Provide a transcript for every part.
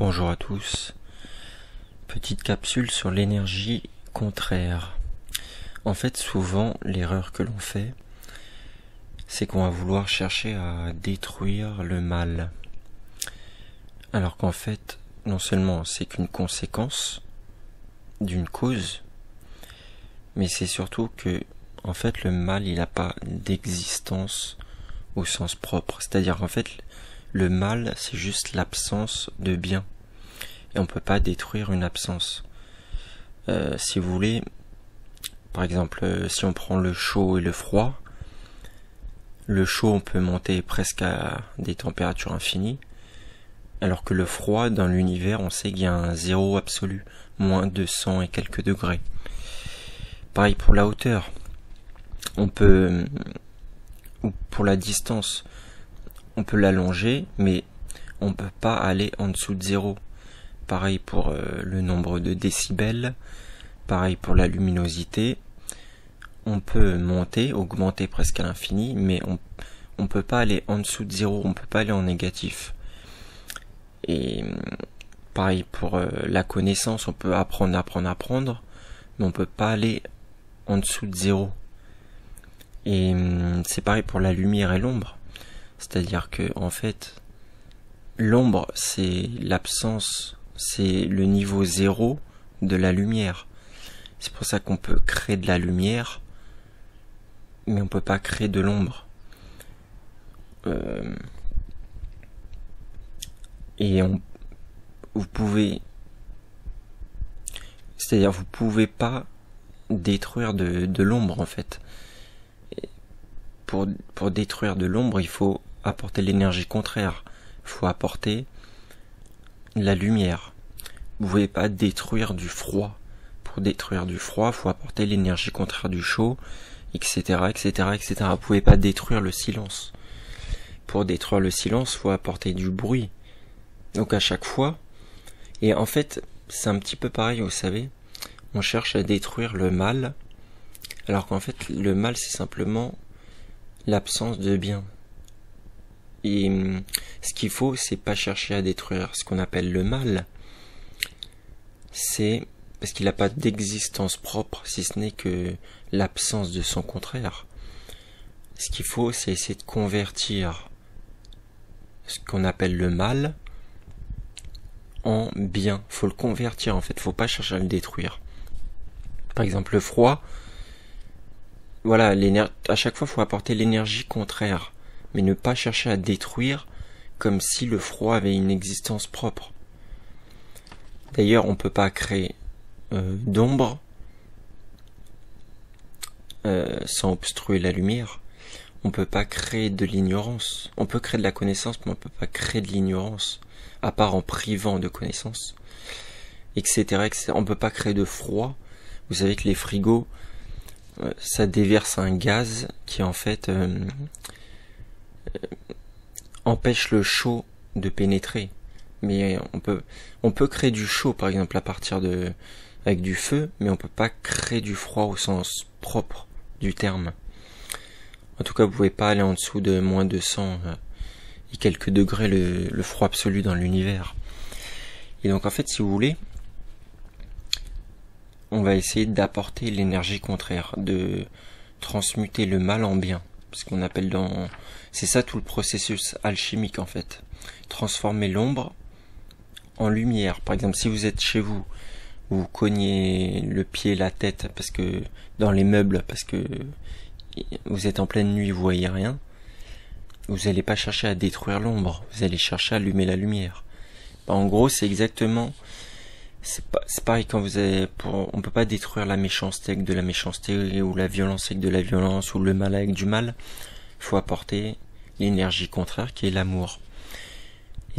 Bonjour à tous. Petite capsule sur l'énergie contraire. En fait, souvent, l'erreur que l'on fait, c'est qu'on va vouloir chercher à détruire le mal. Alors qu'en fait, non seulement c'est qu'une conséquence d'une cause, mais c'est surtout que, en fait, le mal, il n'a pas d'existence au sens propre. C'est-à-dire qu'en fait, le mal, c'est juste l'absence de bien. Et on ne peut pas détruire une absence. Si vous voulez, par exemple, si on prend le chaud et le froid, le chaud, on peut monter presque à des températures infinies, alors que le froid, dans l'univers, on sait qu'il y a un zéro absolu, moins 200 et quelques degrés. Pareil pour la hauteur. On peut, ou pour la distance, on peut l'allonger, mais on peut pas aller en dessous de zéro. Pareil pour le nombre de décibels, pareil pour la luminosité. On peut monter, augmenter presque à l'infini, mais on peut pas aller en dessous de zéro, on peut pas aller en négatif. Et pareil pour la connaissance, on peut apprendre, mais on peut pas aller en dessous de zéro. Et c'est pareil pour la lumière et l'ombre, c'est-à-dire que en fait l'ombre c'est l'absence, c'est le niveau zéro de la lumière. C'est pour ça qu'on peut créer de la lumière, mais on peut pas créer de l'ombre. Vous pouvez pas détruire de l'ombre en fait. Pour détruire de l'ombre, il faut apporter l'énergie contraire. Il faut apporter la lumière. Vous ne pouvez pas détruire du froid. Pour détruire du froid, il faut apporter l'énergie contraire du chaud, etc., etc., etc. Vous ne pouvez pas détruire le silence. Pour détruire le silence, il faut apporter du bruit. Donc à chaque fois, et en fait, c'est un petit peu pareil, vous savez, on cherche à détruire le mal, alors qu'en fait, le mal, c'est simplement l'absence de bien. Et ce qu'il faut, c'est pas chercher à détruire ce qu'on appelle le mal, c'est parce qu'il n'a pas d'existence propre, si ce n'est que l'absence de son contraire. Ce qu'il faut, c'est essayer de convertir ce qu'on appelle le mal en bien. Faut le convertir en fait, faut pas chercher à le détruire. Par exemple, le froid, voilà, à chaque fois, il faut apporter l'énergie contraire, mais ne pas chercher à détruire comme si le froid avait une existence propre. D'ailleurs, on ne peut pas créer d'ombre sans obstruer la lumière. On ne peut pas créer de l'ignorance. On peut créer de la connaissance, mais on ne peut pas créer de l'ignorance, à part en privant de connaissance, etc., etc. On ne peut pas créer de froid. Vous savez que les frigos, ça déverse un gaz qui en fait empêche le chaud de pénétrer. Mais on peut créer du chaud par exemple à partir de avec du feu, mais on peut pas créer du froid au sens propre du terme. En tout cas, vous pouvez pas aller en dessous de moins 200 et quelques degrés le froid absolu dans l'univers. Et donc en fait, si vous voulez, on va essayer d'apporter l'énergie contraire, de transmuter le mal en bien. Ce qu'on appelle dans... C'est ça tout le processus alchimique en fait. Transformer l'ombre en lumière. Par exemple, si vous êtes chez vous, vous cognez le pied, la tête, parce que dans les meubles, parce que vous êtes en pleine nuit, vous voyez rien, vous n'allez pas chercher à détruire l'ombre, vous allez chercher à allumer la lumière. Bah, en gros, c'est exactement... C'est pareil quand vous avez, on peut pas détruire la méchanceté avec de la méchanceté, ou la violence avec de la violence, ou le mal avec du mal. Il faut apporter l'énergie contraire qui est l'amour.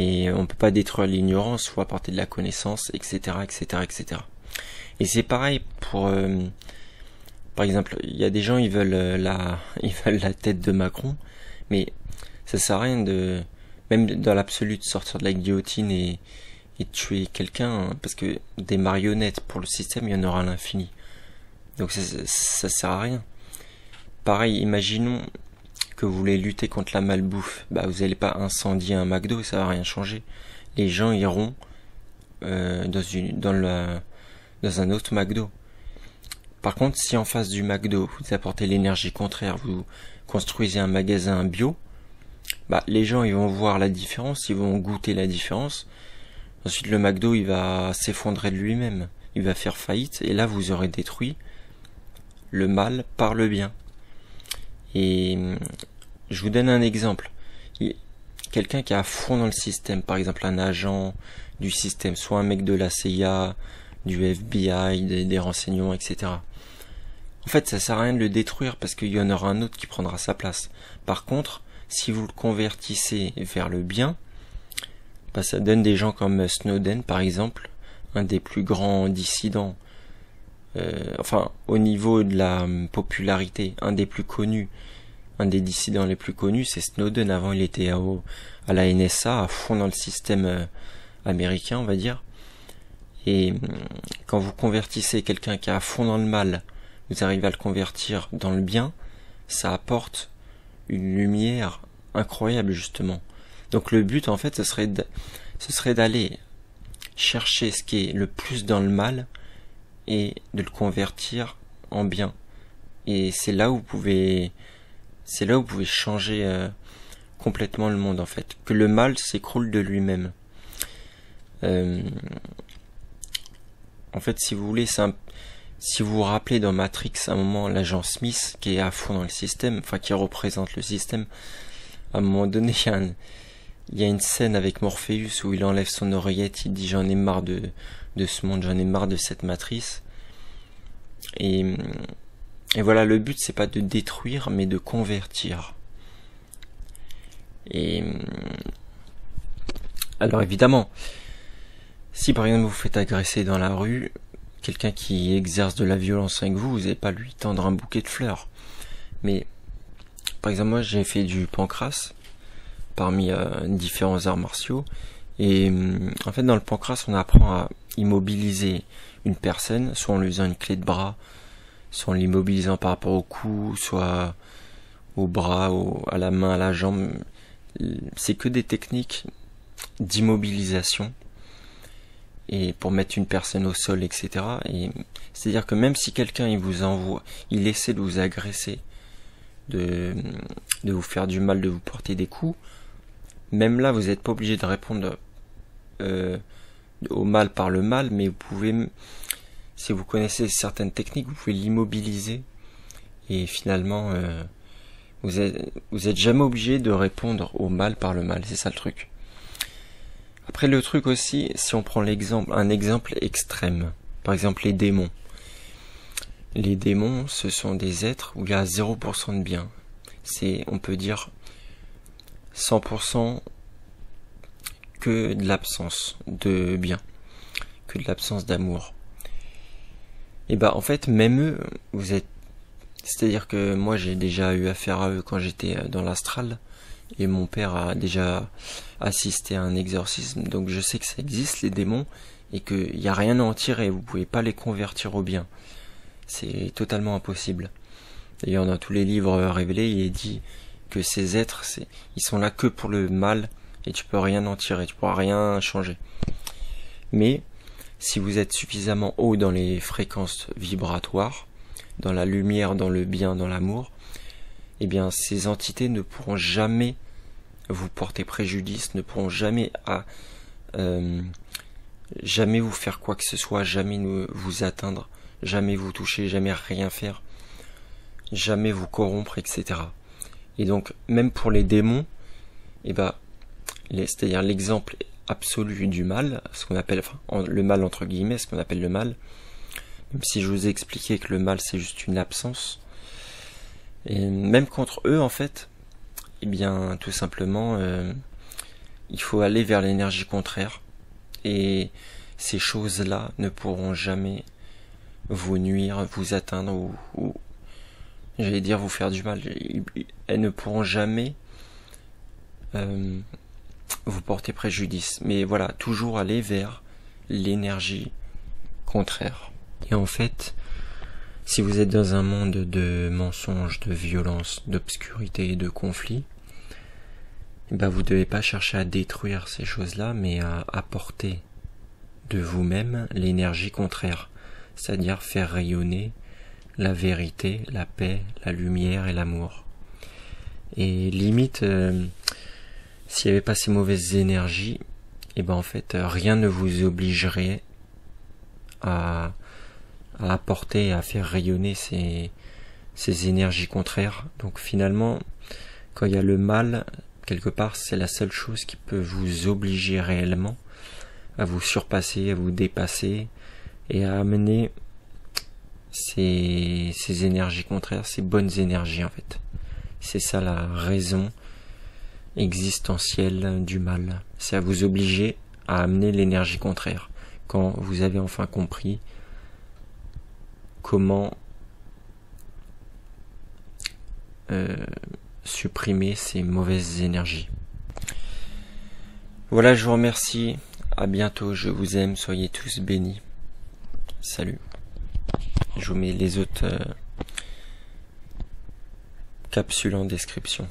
Et on peut pas détruire l'ignorance, il faut apporter de la connaissance, etc., etc., etc. Et c'est pareil pour, par exemple, il y a des gens, ils veulent la tête de Macron, mais ça sert à rien de, même dans l'absolu, de sortir de la guillotine et tuer quelqu'un, parce que des marionnettes pour le système, il y en aura à l'infini. Donc ça sert à rien. Pareil, imaginons que vous voulez lutter contre la malbouffe. Bah, vous n'allez pas incendier un McDo, ça va rien changer. Les gens iront dans un autre McDo. Par contre, si en face du McDo, vous apportez l'énergie contraire, vous construisez un magasin bio, bah, les gens ils vont voir la différence, ils vont goûter la différence. Ensuite, le McDo il va s'effondrer de lui-même, il va faire faillite, et là vous aurez détruit le mal par le bien. Et je vous donne un exemple. Quelqu'un qui est à fond dans le système, par exemple un agent du système, soit un mec de la CIA, du FBI, des renseignements, etc. En fait, ça sert à rien de le détruire parce qu'il y en aura un autre qui prendra sa place. Par contre, si vous le convertissez vers le bien, bah, ça donne des gens comme Snowden, par exemple, un des plus grands dissidents, enfin, au niveau de la popularité, un des plus connus, un des dissidents les plus connus, c'est Snowden. Avant, il était à la NSA, à fond dans le système américain, on va dire. Et quand vous convertissez quelqu'un qui est à fond dans le mal, vous arrivez à le convertir dans le bien, ça apporte une lumière incroyable, justement. Donc le but, en fait, ce serait d'aller chercher ce qui est le plus dans le mal et de le convertir en bien. Et c'est là où vous pouvez changer complètement le monde, en fait. Que le mal s'écroule de lui-même. En fait, si vous voulez, si vous vous rappelez dans Matrix, à un moment, l'agent Smith, qui est à fond dans le système, enfin, qui représente le système, à un moment donné, il y a une scène avec Morpheus où il enlève son oreillette, il dit « j'en ai marre de ce monde, j'en ai marre de cette matrice ». Et voilà, le but, c'est pas de détruire, mais de convertir. Et alors, évidemment, si par exemple vous faites agresser dans la rue, quelqu'un qui exerce de la violence avec vous n'allez pas lui tendre un bouquet de fleurs. Mais par exemple, moi j'ai fait du pancrase parmi différents arts martiaux, et en fait dans le pancrase on apprend à immobiliser une personne, soit en lui faisant une clé de bras, soit en l'immobilisant par rapport au cou, soit au bras, à la main, à la jambe. C'est que des techniques d'immobilisation et pour mettre une personne au sol, etc. Et c'est-à-dire que même si quelqu'un il essaie de vous agresser, de vous faire du mal, de vous porter des coups, même là vous n'êtes pas obligé de répondre au mal par le mal, mais vous pouvez, si vous connaissez certaines techniques, vous pouvez l'immobiliser et finalement vous êtes jamais obligé de répondre au mal par le mal. C'est ça le truc. Après, le truc aussi, si on prend un exemple extrême, par exemple les démons. Les démons, ce sont des êtres où il y a 0% de bien. C'est, on peut dire, 100% que de l'absence de bien, que de l'absence d'amour. Et bah en fait, même eux, c'est-à-dire que moi j'ai déjà eu affaire à eux quand j'étais dans l'astral. Et mon père a déjà assisté à un exorcisme, donc je sais que ça existe, les démons, et qu'il n'y a rien à en tirer, vous ne pouvez pas les convertir au bien. C'est totalement impossible. D'ailleurs, dans tous les livres révélés, il est dit que ces êtres, ils sont là que pour le mal, et tu peux rien en tirer, tu ne pourras rien changer. Mais, si vous êtes suffisamment haut dans les fréquences vibratoires, dans la lumière, dans le bien, dans l'amour, eh bien, ces entités ne pourront jamais vous porter préjudice, ne pourront jamais jamais vous faire quoi que ce soit, jamais vous atteindre, jamais vous toucher, jamais rien faire, jamais vous corrompre, etc. Et donc, même pour les démons, eh ben, c'est-à-dire l'exemple absolu du mal, ce qu'on appelle, enfin, le mal entre guillemets, ce qu'on appelle le mal, même si je vous ai expliqué que le mal c'est juste une absence. Et même contre eux, en fait, eh bien, tout simplement, il faut aller vers l'énergie contraire. Et ces choses-là ne pourront jamais vous nuire, vous atteindre ou j'allais dire, vous faire du mal. Elles ne pourront jamais vous porter préjudice. Mais voilà, toujours aller vers l'énergie contraire. Et en fait, si vous êtes dans un monde de mensonges, de violence, d'obscurité et de conflits, ben vous ne devez pas chercher à détruire ces choses-là, mais à apporter de vous-même l'énergie contraire, c'est-à-dire faire rayonner la vérité, la paix, la lumière et l'amour. Et limite, s'il n'y avait pas ces mauvaises énergies, et ben en fait, rien ne vous obligerait à apporter, à faire rayonner ces énergies contraires. Donc finalement, quand il y a le mal, quelque part, c'est la seule chose qui peut vous obliger réellement à vous surpasser, à vous dépasser et à amener ces énergies contraires, ces bonnes énergies en fait. C'est ça la raison existentielle du mal. C'est à vous obliger à amener l'énergie contraire. Quand vous avez enfin compris comment supprimer ces mauvaises énergies. Voilà, je vous remercie. À bientôt, je vous aime, soyez tous bénis. Salut. Je vous mets les autres capsules en description.